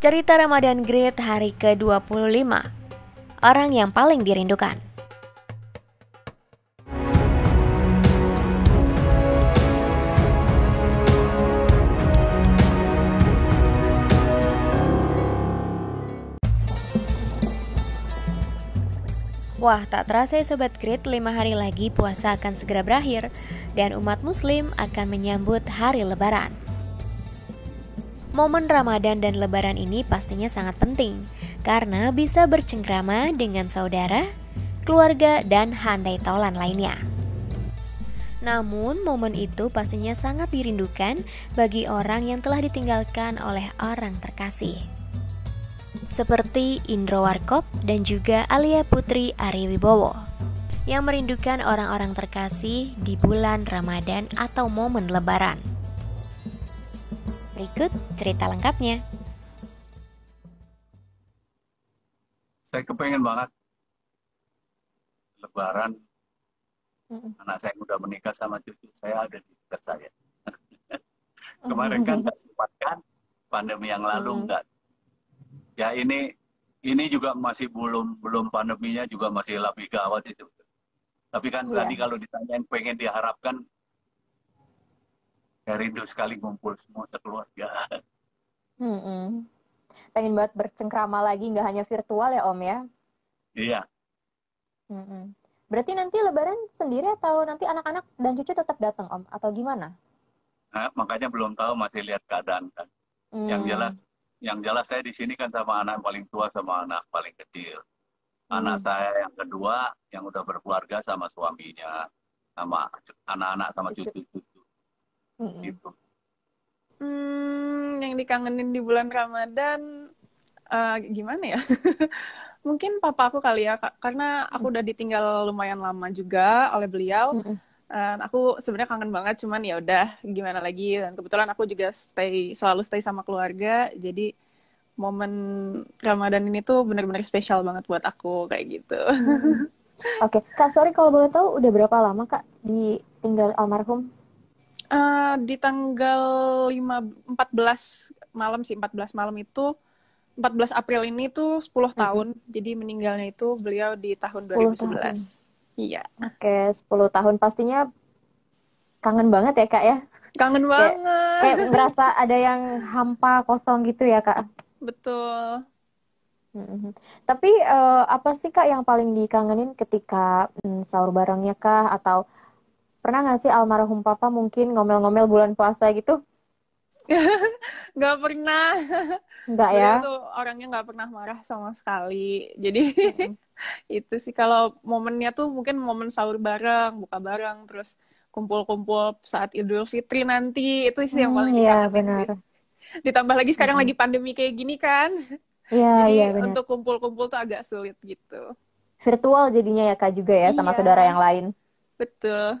Cerita Ramadan Grid hari ke-25, orang yang paling dirindukan. Wah, tak terasa ya Sobat Grid, 5 hari lagi puasa akan segera berakhir dan umat muslim akan menyambut hari lebaran. Momen Ramadan dan lebaran ini pastinya sangat penting karena bisa bercengkrama dengan saudara, keluarga, dan handai taulan lainnya. Namun momen itu pastinya sangat dirindukan bagi orang yang telah ditinggalkan oleh orang terkasih, seperti Indro Warkop dan juga Aliya Putri Arie Wibowo yang merindukan orang-orang terkasih di bulan Ramadan atau momen lebaran. Berikut cerita lengkapnya. Saya kepengen banget lebaran anak saya udah menikah sama cucu saya ada di dekat saya. Kemarin kan nggak sempat kan, pandemi yang lalu nggak. Ya ini juga masih belum pandeminya juga masih lebih gawat sih sebetulnya. Tapi kan tadi kalau ditanyain pengen diharapkan, ya rindu sekali ngumpul semua sekeluarga. Pengen banget bercengkrama lagi, nggak hanya virtual ya Om ya? Iya. Berarti nanti lebaran sendiri atau nanti anak-anak dan cucu tetap datang Om? Atau gimana? Nah, makanya belum tahu, masih lihat keadaan kan. Yang jelas saya di sini kan sama anak paling tua sama anak paling kecil. Anak saya yang kedua yang udah berkeluarga sama suaminya, sama anak-anak, sama cucu-cucu. Gitu. Yang dikangenin di bulan Ramadan gimana ya? Mungkin papa aku kali ya, karena aku udah ditinggal lumayan lama juga oleh beliau. Aku sebenarnya kangen banget, cuman ya udah gimana lagi, dan kebetulan aku juga selalu stay sama keluarga, jadi momen Ramadan ini tuh benar-benar spesial banget buat aku kayak gitu. Oke. Kak, sorry kalau boleh tahu udah berapa lama Kak ditinggal almarhum? Di tanggal 14 malam itu, 14 April ini tuh 10 tahun, jadi meninggalnya itu beliau di tahun 2011 tahun. Iya. Oke, 10 tahun pastinya kangen banget ya Kak ya? Kangen banget. Kayak ngerasa ada yang hampa, kosong gitu ya Kak? Betul. Tapi apa sih Kak yang paling dikangenin ketika sahur barengnya Kak? Atau pernah gak sih almarhum Papa mungkin ngomel-ngomel bulan puasa gitu? Gak pernah. Enggak ya? Orangnya gak pernah marah sama sekali. Jadi itu sih kalau momennya tuh mungkin momen sahur bareng, buka bareng, terus kumpul-kumpul saat Idul Fitri nanti. Itu sih yang paling benar. Ditambah lagi sekarang lagi pandemi kayak gini kan. Jadi untuk kumpul-kumpul tuh agak sulit gitu. Virtual jadinya ya Kak juga ya sama saudara yang lain. Betul.